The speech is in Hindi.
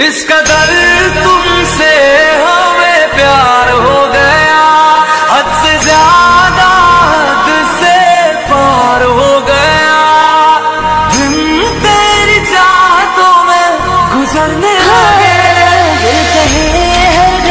इस कदर तुमसे हमें प्यार हो गया, हद से ज्यादा हद से पार हो गया। दिन तेरी चाहतों में गुजरने लगे, ये कहे है